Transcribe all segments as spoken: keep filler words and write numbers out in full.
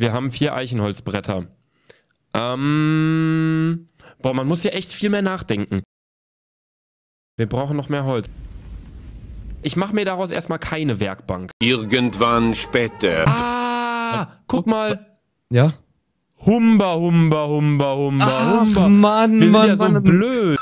Wir haben vier Eichenholzbretter. Ähm, boah, man muss hier echt viel mehr nachdenken. Wir brauchen noch mehr Holz. Ich mache mir daraus erstmal keine Werkbank. Irgendwann später. Ah, guck mal. Ja? Humba, humba, humba, humba, Ach, humba. Mann, Wir Mann, sind ja Mann, so Mann. blöd.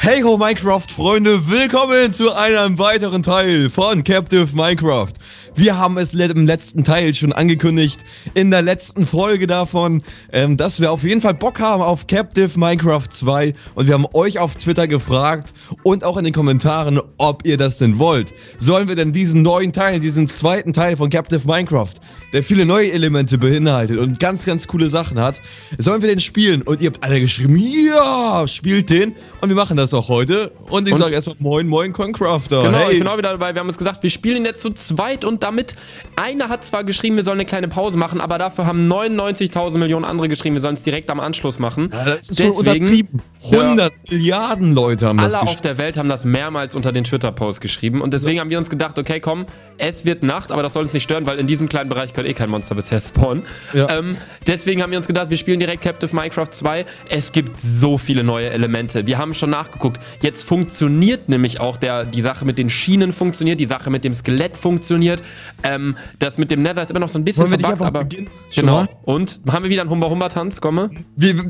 Hey ho Minecraft-Freunde, willkommen zu einem weiteren Teil von Captive Minecraft. Wir haben es im letzten Teil schon angekündigt, in der letzten Folge davon, ähm, dass wir auf jeden Fall Bock haben auf Captive Minecraft zwei. Und wir haben euch auf Twitter gefragt und auch in den Kommentaren, ob ihr das denn wollt. Sollen wir denn diesen neuen Teil, diesen zweiten Teil von Captive Minecraft, der viele neue Elemente beinhaltet und ganz, ganz coole Sachen hat, sollen wir den spielen? Und ihr habt alle geschrieben, ja, spielt den. Und wir machen das auch heute. Und ich sage erstmal moin, moin, ConCrafter. Genau, hey. Ich bin auch wieder dabei. Wir haben uns gesagt, wir spielen jetzt zu zweit und damit. Einer hat zwar geschrieben, wir sollen eine kleine Pause machen, aber dafür haben neunundneunzigtausend Millionen andere geschrieben, wir sollen es direkt am Anschluss machen. Ja, das ist Deswegen, schon untertrieben. hundert Milliarden Leute haben das geschrieben. Alle auf der Welt haben das mehrmals unter den Twitter-Post geschrieben. Und deswegen ja. haben wir uns gedacht, okay, komm, es wird Nacht, aber das soll uns nicht stören, weil in diesem kleinen Bereich könnt eh kein Monster bisher spawnen. Ja. Ähm, deswegen haben wir uns gedacht, wir spielen direkt Captive Minecraft zwei. Es gibt so viele neue Elemente. Wir haben schon nachgeguckt. Jetzt funktioniert nämlich auch der, die Sache mit den Schienen funktioniert, die Sache mit dem Skelett funktioniert. Ähm, das mit dem Nether ist immer noch so ein bisschen verbuggt, aber beginnen? Genau. Und haben wir wieder einen Humba-Humba-Tanz, Gomme?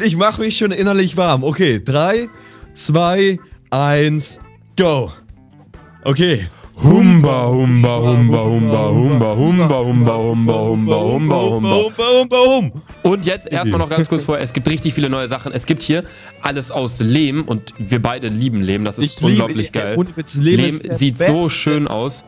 Ich mache mich schon innerlich warm. Okay, drei, zwei, eins, go. Okay. Humba, humba, humba, humba, humba, humba, humba, humba, humba, humba, humba, humba, humba. Und jetzt erstmal noch ganz kurz vor, es gibt richtig viele neue Sachen. Es gibt hier alles aus Lehm und wir beide lieben Lehm, das ist unglaublich geil. Lehm sieht so schön aus.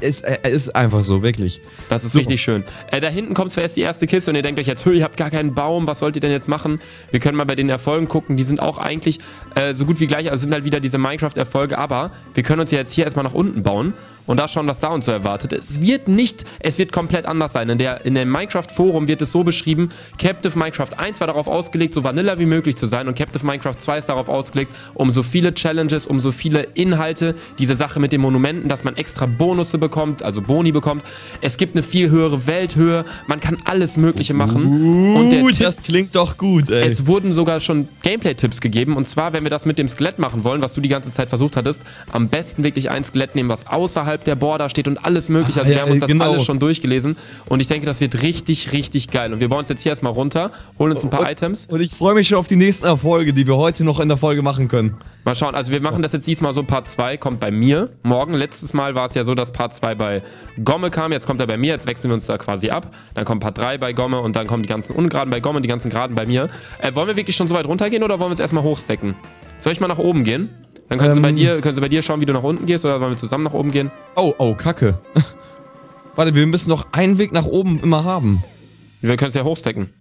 Es ist einfach so, wirklich. Das ist richtig schön. Äh, da hinten kommt zuerst die erste Kiste und ihr denkt euch jetzt, ihr habt gar keinen Baum, was sollt ihr denn jetzt machen? Wir können mal bei den Erfolgen gucken, die sind auch eigentlich äh, so gut wie gleich, also sind halt wieder diese Minecraft-Erfolge, aber wir können uns ja jetzt hier erstmal nach unten bauen und da schauen, was da uns so erwartet. Es wird nicht, es wird komplett anders sein. In, der, in dem Minecraft-Forum wird es so beschrieben, Captive Minecraft eins war darauf ausgelegt, so vanilla wie möglich zu sein und Captive Minecraft zwei ist darauf ausgelegt, um so viele Challenges, um so viele Inhalte, diese Sache mit den Monumenten, dass man extra Bonus bekommt, also Boni bekommt. Es gibt eine viel höhere Welthöhe. Man kann alles Mögliche machen. Uh, und der Tipp, das klingt doch gut, ey. Es wurden sogar schon Gameplay-Tipps gegeben. Und zwar, wenn wir das mit dem Skelett machen wollen, was du die ganze Zeit versucht hattest, am besten wirklich ein Skelett nehmen, was außerhalb der Border steht und alles Mögliche. Also, wir haben uns das genau. alles schon durchgelesen. Und ich denke, das wird richtig, richtig geil. Und wir bauen uns jetzt hier erstmal runter, holen uns ein paar und, Items. Und ich freue mich schon auf die nächsten Erfolge, die wir heute noch in der Folge machen können. Mal schauen. Also, wir machen das jetzt diesmal so: Part zwei kommt bei mir morgen. Letztes Mal war es ja so, dass Part zwei bei Gomme kam, jetzt kommt er bei mir, jetzt wechseln wir uns da quasi ab. Dann kommt Part drei bei Gomme und dann kommen die ganzen Ungeraden bei Gomme und die ganzen Geraden bei mir. Äh, wollen wir wirklich schon so weit runtergehen oder wollen wir uns erstmal hochstecken? Soll ich mal nach oben gehen? Dann können ähm, Sie bei dir, können Sie bei dir schauen, wie du nach unten gehst oder wollen wir zusammen nach oben gehen? Oh, oh, Kacke. Warte, wir müssen noch einen Weg nach oben immer haben. Wir können es ja hochstecken.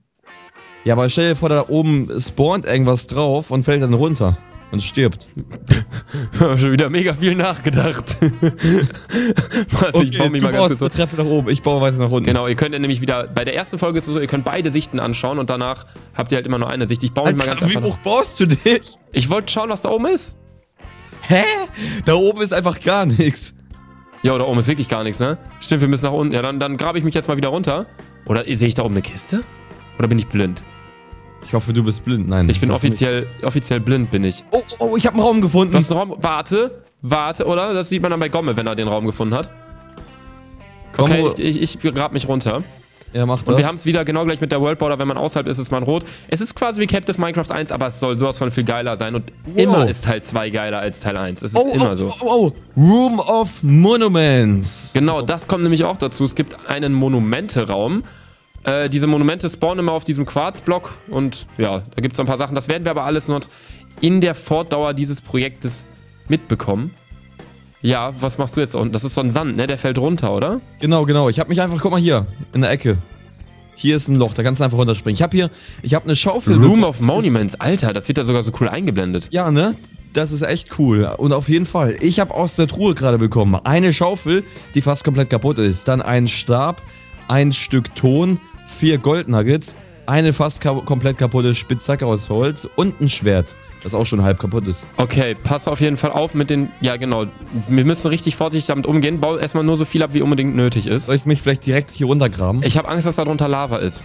Ja, aber stell dir vor, da oben spawnt irgendwas drauf und fällt dann runter. Und stirbt. Schon wieder mega viel nachgedacht. Warte, okay, ich baue mich mal ganz kurz eine Treppe nach oben, ich baue weiter nach unten. Genau, ihr könnt ja nämlich wieder, bei der ersten Folge ist es so, ihr könnt beide Sichten anschauen und danach habt ihr halt immer nur eine Sicht. Ich baue mich mal ganz kurz. Wie hoch baust du dich? Ich wollte schauen, was da oben ist. Hä? Da oben ist einfach gar nichts. Ja, da oben ist wirklich gar nichts, ne? Stimmt, wir müssen nach unten. Ja, dann, dann grabe ich mich jetzt mal wieder runter. Oder sehe ich da oben eine Kiste? Oder bin ich blind? Ich hoffe, du bist blind. Nein. Ich bin ich offiziell, offiziell blind, bin ich. Oh, oh, ich habe einen Raum gefunden. Du hast einen Raum? Warte, warte, oder? Das sieht man dann bei Gomme, wenn er den Raum gefunden hat. Komm, okay, ich, ich, ich grab mich runter. Er macht das. Und wir haben es wieder genau gleich mit der World Border. Wenn man außerhalb ist, ist man rot. Es ist quasi wie Captive Minecraft eins, aber es soll sowas von viel geiler sein. Und wow. immer ist Teil zwei geiler als Teil eins. Es ist oh, immer oh, so. Oh, oh. Room of Monuments. Genau, das kommt nämlich auch dazu. Es gibt einen Monumente-Raum. Äh, diese Monumente spawnen immer auf diesem Quarzblock und ja, da gibt es ein paar Sachen. Das werden wir aber alles noch in der Fortdauer dieses Projektes mitbekommen. Ja, was machst du jetzt? Das ist so ein Sand, ne? Der fällt runter, oder? Genau, genau. Ich habe mich einfach, guck mal hier, in der Ecke. Hier ist ein Loch, da kannst du einfach runterspringen. Ich habe hier, ich habe eine Schaufel. Room of Monuments, Alter, das wird da sogar so cool eingeblendet. Ja, ne? Das ist echt cool und auf jeden Fall. Ich habe aus der Truhe gerade bekommen eine Schaufel, die fast komplett kaputt ist. Dann einen Stab, ein Stück Ton, vier Gold-Nuggets, eine fast ka komplett kaputte Spitzhacke aus Holz und ein Schwert, das auch schon halb kaputt ist. Okay, pass auf jeden Fall auf mit den... Ja, genau. Wir müssen richtig vorsichtig damit umgehen. Bau erstmal nur so viel ab, wie unbedingt nötig ist. Soll ich mich vielleicht direkt hier runtergraben? Ich habe Angst, dass darunter Lava ist.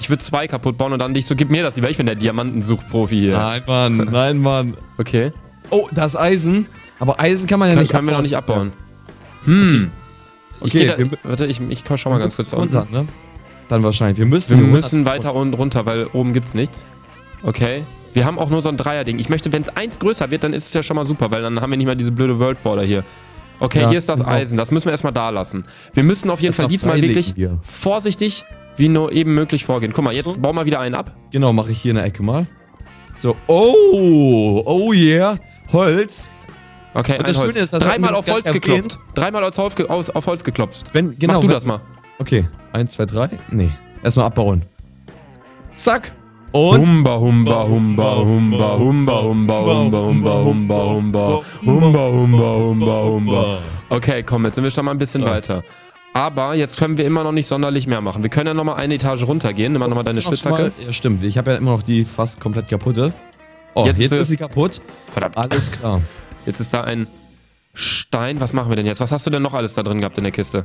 Ich würde zwei kaputt bauen und dann dich so... Gib mir das lieber, ich bin der Diamantensuchprofi hier. Nein, Mann. Nein, Mann. Okay. Oh, da ist Eisen. Aber Eisen kann man ja nicht abbauen. Das können wir noch nicht abbauen. Hm. Okay. okay. Ich da, warte, ich, ich schau mal ganz kurz runter, ne? Dann wahrscheinlich. Wir müssen, wir müssen weiter und runter, weil oben gibt's nichts. Okay. Wir haben auch nur so ein Dreier-Ding. Ich möchte, wenn es eins größer wird, dann ist es ja schon mal super, weil dann haben wir nicht mehr diese blöde World Border hier. Okay, ja, hier ist das genau. Eisen. Das müssen wir erstmal da lassen. Wir müssen auf jeden das Fall diesmal wirklich hier. vorsichtig wie nur eben möglich vorgehen. Guck mal, jetzt so. Bau mal wieder einen ab. Genau, mache ich hier in der Ecke mal. So, oh, oh yeah, Holz. Okay, und das Schöne ist, das dreimal auf Holz geklopft. Dreimal auf Holz, auf, auf Holz geklopft. Wenn, genau, Mach du wenn, das mal. Okay, eins, zwei, drei. Nee, erstmal abbauen. Zack. Und Humba, Humba, Humba, Humba, Humba, Humba, Humba, Humba, Humba, Humba, Humba, Humba, Humba, Humba. Okay, komm, jetzt sind wir schon mal ein bisschen weiter. Aber jetzt können wir immer noch nicht sonderlich mehr machen. Wir können ja nochmal eine Etage runtergehen. Nimm mal nochmal deine Spitzhacke. Ja, stimmt. Ich habe ja immer noch die fast komplett kaputte. Oh, jetzt ist sie kaputt. Verdammt. Alles klar. Jetzt ist da ein Stein. Was machen wir denn jetzt? Was hast du denn noch alles da drin gehabt in der Kiste?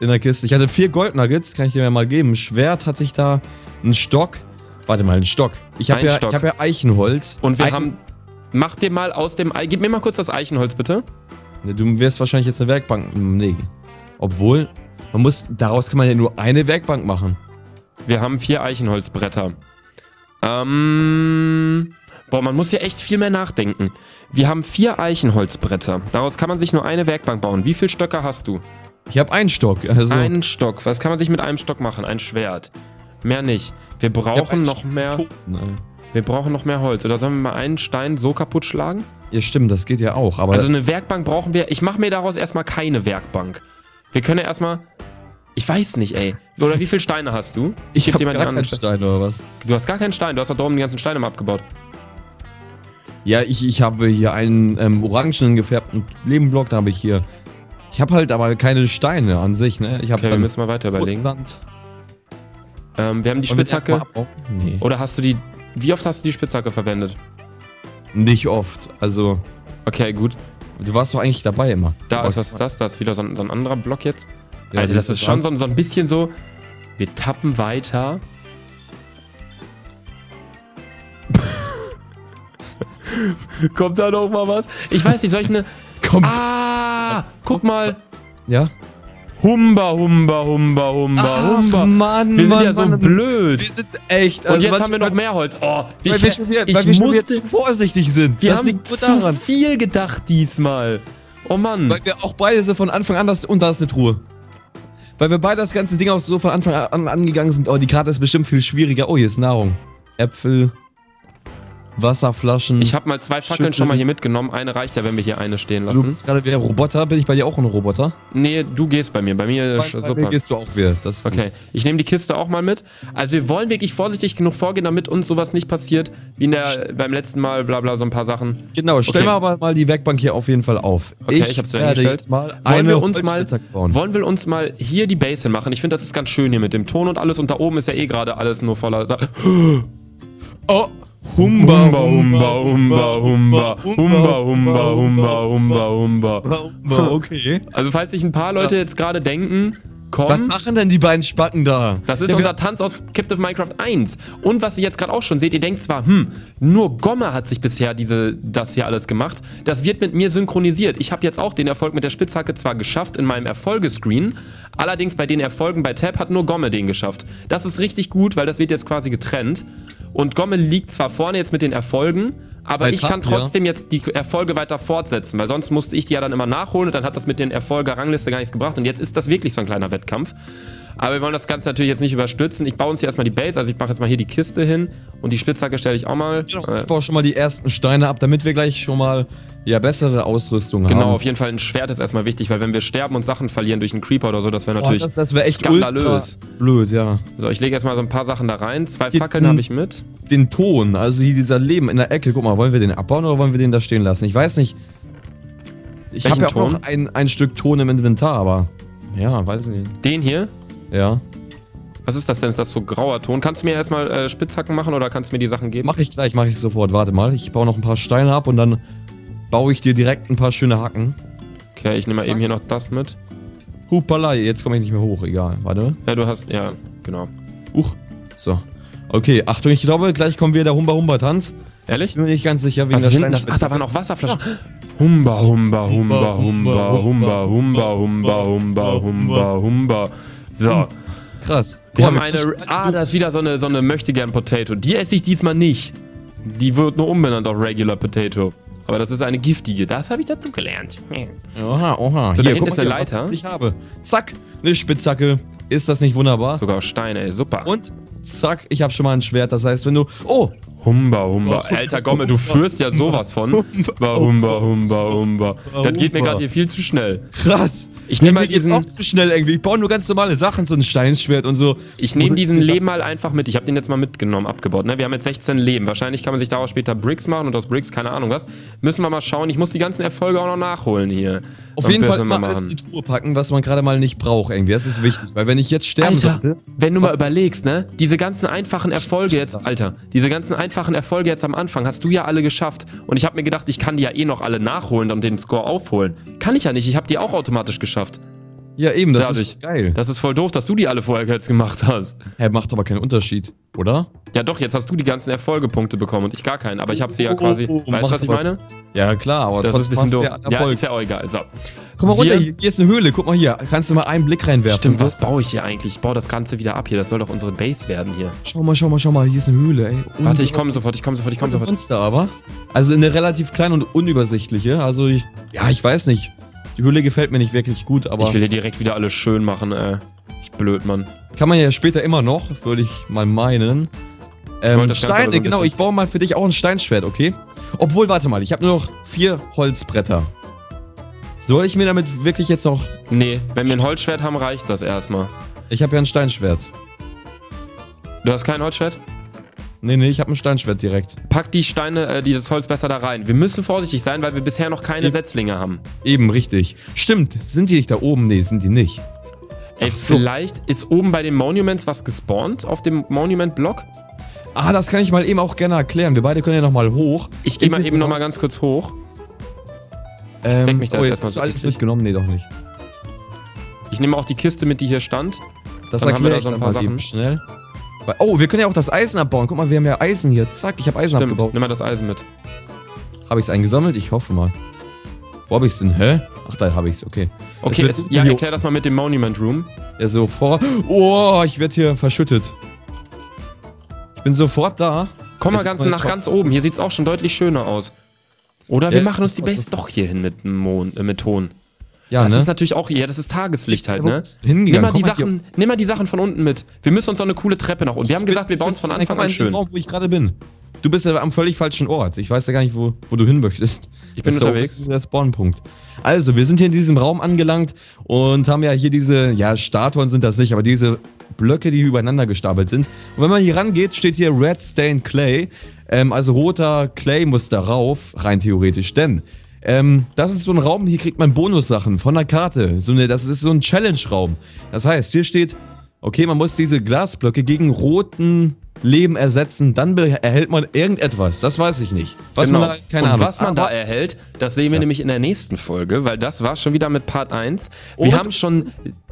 In der Kiste. Ich hatte vier Gold-Nuggets. Kann ich dir mal geben. Ein Schwert hatte ich da. Ein Stock. Warte mal, ein Stock. Ich habe ja, hab ja Eichenholz. Und wir Eichen haben... Mach dir mal aus dem... Ei Gib mir mal kurz das Eichenholz, bitte. Du wirst wahrscheinlich jetzt eine Werkbank... Nee. Obwohl, man muss... Daraus kann man ja nur eine Werkbank machen. Wir haben vier Eichenholzbretter. Ähm... Boah, man muss hier echt viel mehr nachdenken. Wir haben vier Eichenholzbretter. Daraus kann man sich nur eine Werkbank bauen. Wie viele Stöcker hast du? Ich habe einen Stock. Also einen Stock. Was kann man sich mit einem Stock machen? Ein Schwert. Mehr nicht. Wir brauchen noch mehr... Nein. Wir brauchen noch mehr Holz. Oder sollen wir mal einen Stein so kaputt schlagen? Ja, stimmt. Das geht ja auch. Aber also eine Werkbank brauchen wir... Ich mache mir daraus erstmal keine Werkbank. Wir können ja erstmal... Ich weiß nicht, ey. Oder wie viele Steine hast du? Ich, ich habe gar keinen Stein, oder was? Du hast gar keinen Stein. Du hast doch da oben die ganzen Steine mal abgebaut. Ja, ich, ich habe hier einen ähm, orangen gefärbten Lehmblock, da habe ich hier. Ich habe halt aber keine Steine an sich, ne? Ich hab okay, wir müssen mal weiter überlegen. Sand. Ähm, wir haben die Spitzhacke. Nee. Oder hast du die. Wie oft hast du die Spitzhacke verwendet? Nicht oft, also. Okay, gut. Du warst doch eigentlich dabei immer. Da aber ist, was ist das? Da ist wieder so ein, so ein anderer Block jetzt. Ja, Alter, das, das ist schon so, so ein bisschen so. Wir tappen weiter. Kommt da noch mal was? Ich weiß nicht, soll ich eine... Kommt. Ah, guck mal. Ja? Humba, Humba, Humba, Humba, Ach, Humba. Mann, wir sind Mann, ja so Mann. blöd. Wir sind echt... Also und jetzt haben wir noch mehr Holz. Oh, ich, weil wir schon wieder, ich weil wir schon musste, wieder zu vorsichtig sind. Wir das haben liegt zu daran. viel gedacht diesmal. Oh Mann. Weil wir auch beide so von Anfang an... Das, und da ist eine Truhe. Weil wir beide das ganze Ding auch so von Anfang an angegangen sind. Oh, die Karte ist bestimmt viel schwieriger. Oh, hier ist Nahrung. Äpfel... Wasserflaschen. Ich habe mal zwei Fackeln schon mal hier mitgenommen. Eine reicht ja, wenn wir hier eine stehen lassen. Du bist gerade wieder Roboter. Bin ich bei dir auch ein Roboter? Nee, du gehst bei mir. Bei mir, bei, bei super. mir gehst du auch wieder. Das ist okay, gut. Ich nehme die Kiste auch mal mit. Also wir wollen wirklich vorsichtig genug vorgehen, damit uns sowas nicht passiert. Wie in der, St beim letzten Mal, bla bla, so ein paar Sachen. Genau, stellen wir okay. aber mal die Werkbank hier auf jeden Fall auf. Okay, ich, ich hab's werde jetzt mal wollen wir uns mal bauen. Wollen wir uns mal hier die Base machen? Ich finde, das ist ganz schön hier mit dem Ton und alles. Und da oben ist ja eh gerade alles nur voller Sa Oh! Humba, Humba, Humba, Humba, Humba, Humba, Humba, Humba, Humba, Humba. Okay. Also falls sich ein paar Leute jetzt gerade denken, komm. Was machen denn die beiden Spacken da? Das ist unser Tanz aus Captive Minecraft eins. Und was ihr jetzt gerade auch schon seht, ihr denkt zwar, hm, nur Gomme hat sich bisher diese, das hier alles gemacht. Das wird mit mir synchronisiert. Ich habe jetzt auch den Erfolg mit der Spitzhacke zwar geschafft in meinem Erfolgescreen, allerdings bei den Erfolgen bei Tab hat nur Gomme den geschafft. Das ist richtig gut, weil das wird jetzt quasi getrennt. Und Gomme liegt zwar vorne jetzt mit den Erfolgen, aber Bei ich Tab, kann trotzdem ja. jetzt die Erfolge weiter fortsetzen, weil sonst musste ich die ja dann immer nachholen und dann hat das mit den Erfolger-Rangliste gar nichts gebracht und jetzt ist das wirklich so ein kleiner Wettkampf. Aber wir wollen das Ganze natürlich jetzt nicht überstürzen. Ich baue uns hier erstmal die Base, also ich mache jetzt mal hier die Kiste hin und die Spitzhacke stelle ich auch mal. Genau, ich baue schon mal die ersten Steine ab, damit wir gleich schon mal ja bessere Ausrüstung genau, haben. Genau, auf jeden Fall ein Schwert ist erstmal wichtig, weil wenn wir sterben und Sachen verlieren durch einen Creeper oder so, das wäre natürlich oh, das, das wär echt skandalös. Blöd, ja. So, ich lege erstmal so ein paar Sachen da rein. Zwei Jetzt Fackeln habe ich mit. Den Ton, also hier dieser Leben in der Ecke. Guck mal, wollen wir den abbauen oder wollen wir den da stehen lassen? Ich weiß nicht. Ich habe ja auch Ton? noch ein, ein Stück Ton im Inventar, aber ja, weiß nicht. Den hier? Ja. Was ist das denn? Ist das so grauer Ton? Kannst du mir erstmal äh, Spitzhacken machen oder kannst du mir die Sachen geben? Mach ich gleich, mach ich sofort. Warte mal, ich baue noch ein paar Steine ab und dann baue ich dir direkt ein paar schöne Hacken. Okay, ich nehme mal Zack. eben hier noch das mit. Hupala, jetzt komme ich nicht mehr hoch, egal. Warte. Ja, du hast, ja, genau. Uch, so. Okay, Achtung, ich glaube, gleich kommen wir der Humba-Humba-Tanz. Ehrlich? Bin mir nicht ganz sicher, wegen der Steinspitze. Ach, da waren auch Wasserflaschen. Humba, Humba, Humba, Humba, Humba, Humba, Humba, Humba, Humba, Humba. So. Krass. Wir haben eine... Ah, da ist wieder so eine, so eine Möchtegern-Potato. Die esse ich diesmal nicht. Die wird nur umbenannt auf Regular Potato. Aber das ist eine giftige. Das habe ich dazu gelernt. Oha, oha. So, da hinten ist eine Leiter. Ich habe. Zack, eine Spitzhacke. Ist das nicht wunderbar? Sogar Steine, ey, super. Und zack, ich habe schon mal ein Schwert. Das heißt, wenn du... Oh! Humba, Humba. Alter Gomme, du führst ja sowas von. Humba, Humba, Humba, Humba. Das geht mir gerade hier viel zu schnell. Krass. Ich nehme mal diesen... auch zu schnell irgendwie. Ich baue nur ganz normale Sachen, so ein Steinschwert und so. Ich nehme diesen Lehm mal einfach mit. Ich habe den jetzt mal mitgenommen, abgebaut. Ne? Wir haben jetzt sechzehn Leben. Wahrscheinlich kann man sich daraus später Bricks machen und aus Bricks, keine Ahnung was. Müssen wir mal schauen. Ich muss die ganzen Erfolge auch noch nachholen hier. Auf jeden Fall mal alles in die Truhe packen, was man gerade mal nicht braucht irgendwie. Das ist wichtig, weil wenn ich jetzt sterben sollte... wenn du mal überlegst, ne? Diese ganzen einfachen Erfolge jetzt... Alter, diese ganzen einfachen... einfachen Erfolge jetzt am Anfang hast du ja alle geschafft und ich habe mir gedacht, ich kann die ja eh noch alle nachholen und den Score aufholen. Kann ich ja nicht, ich habe die auch automatisch geschafft. Ja eben, das Dadurch. ist geil. Das ist voll doof, dass du die alle vorher jetzt gemacht hast. Hä, hey, macht aber keinen Unterschied, oder? Ja doch, jetzt hast du die ganzen Erfolgepunkte bekommen und ich gar keinen, aber ich habe sie ja quasi, oh, oh, oh, weißt du was ich meine? Ja klar, aber das trotzdem ist ein bisschen doof. Ja, ja, ist ja auch egal. So. Guck mal runter, hier, hier ist eine Höhle, guck mal hier, kannst du mal einen Blick reinwerfen. Stimmt, was baue ich hier eigentlich? Ich baue das Ganze wieder ab hier, das soll doch unsere Base werden hier. Schau mal, schau mal, schau mal, hier ist eine Höhle, ey. Und Warte, ich komme sofort, ich komme sofort, ich komme sofort. Monster aber, also eine relativ kleine und unübersichtliche, also ich, ja ich weiß nicht. Die Höhle gefällt mir nicht wirklich gut, aber... Ich will hier direkt wieder alles schön machen, ey. Ich blöd, Mann. Kann man ja später immer noch, würde ich mal meinen. Ähm, Steine, genau, ich baue mal für dich auch ein Steinschwert, okay? Obwohl, warte mal, ich habe nur noch vier Holzbretter. Soll ich mir damit wirklich jetzt noch... Nee, wenn wir ein Holzschwert haben, reicht das erstmal. Ich habe ja ein Steinschwert. Du hast kein Holzschwert? Nee, nee, ich habe ein Steinschwert direkt. Pack die Steine, äh, die das Holz besser da rein. Wir müssen vorsichtig sein, weil wir bisher noch keine e Setzlinge haben. Eben, richtig. Stimmt, sind die nicht da oben? Nee, sind die nicht. Ey, so. Vielleicht ist oben bei den Monuments was gespawnt auf dem Monument-Block? Ah, das kann ich mal eben auch gerne erklären. Wir beide können ja nochmal hoch. Ich gehe mal eben nochmal ganz kurz hoch. Ähm, Steck mich da oh, jetzt hast du alles mitgenommen? Nee, doch nicht. Ich nehme auch die Kiste mit, die hier stand. Das erkläre ich dann mal eben schnell. Oh, wir können ja auch das Eisen abbauen. Guck mal, wir haben ja Eisen hier. Zack, ich habe Eisen Stimmt. abgebaut. Nimm mal das Eisen mit. Habe ich es eingesammelt? Ich hoffe mal. Wo habe ich es denn? Hä? Ach, da habe ich es. Okay. Okay, es, ja, erklär das mal mit dem Monument Room. Ja, sofort. Oh, ich werde hier verschüttet. Ich bin sofort da. Komm mal ganz nach ganz oben. Hier sieht es auch schon deutlich schöner aus. Oder wir ja, machen uns die Base doch hier hin mit, Mond, äh, mit Ton. Ja, das ne? ist natürlich auch, ja, das ist Tageslicht halt, ne? Nimm mal, die Sachen, nimm mal die Sachen von unten mit. Wir müssen uns noch eine coole Treppe nach unten. Wir haben gesagt, wir bauen es von Anfang an schön. Ich weiß, wo ich gerade bin. Du bist ja am völlig falschen Ort. Ich weiß ja gar nicht, wo, wo du hin möchtest. Ich bin unterwegs. Der Spawnpunkt. Also, wir sind hier in diesem Raum angelangt und haben ja hier diese, ja, Statuen sind das nicht, aber diese Blöcke, die übereinander gestapelt sind. Und wenn man hier rangeht, steht hier Red Stained Clay. Ähm, also roter Clay muss da rauf, rein theoretisch, denn... Ähm, das ist so ein Raum, hier kriegt man Bonussachen von der Karte. So eine, das ist so ein Challenge-Raum. Das heißt, hier steht, okay, man muss diese Glasblöcke gegen roten Leben ersetzen, dann erhält man irgendetwas. Das weiß ich nicht. Was genau. man da, keine Und Ahnung. was man da erhält, das sehen wir ja. nämlich in der nächsten Folge, weil das war schon wieder mit Part eins. Wir Und haben schon...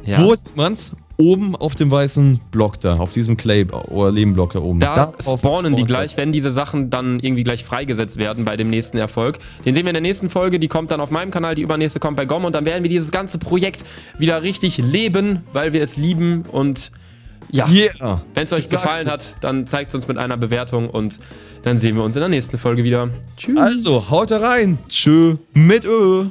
Ja. Wo sieht man's? Oben auf dem weißen Block da, auf diesem Clay- oder Lehmblock da oben. Da, da spawnen, spawnen die gleich, wenn diese Sachen dann irgendwie gleich freigesetzt werden bei dem nächsten Erfolg. Den sehen wir in der nächsten Folge, die kommt dann auf meinem Kanal, die übernächste kommt bei Gomme und dann werden wir dieses ganze Projekt wieder richtig leben, weil wir es lieben und ja, yeah. wenn es euch gefallen hat, dann zeigt es uns mit einer Bewertung und dann sehen wir uns in der nächsten Folge wieder. Tschüss. Also, haut rein. Tschö mit Ö.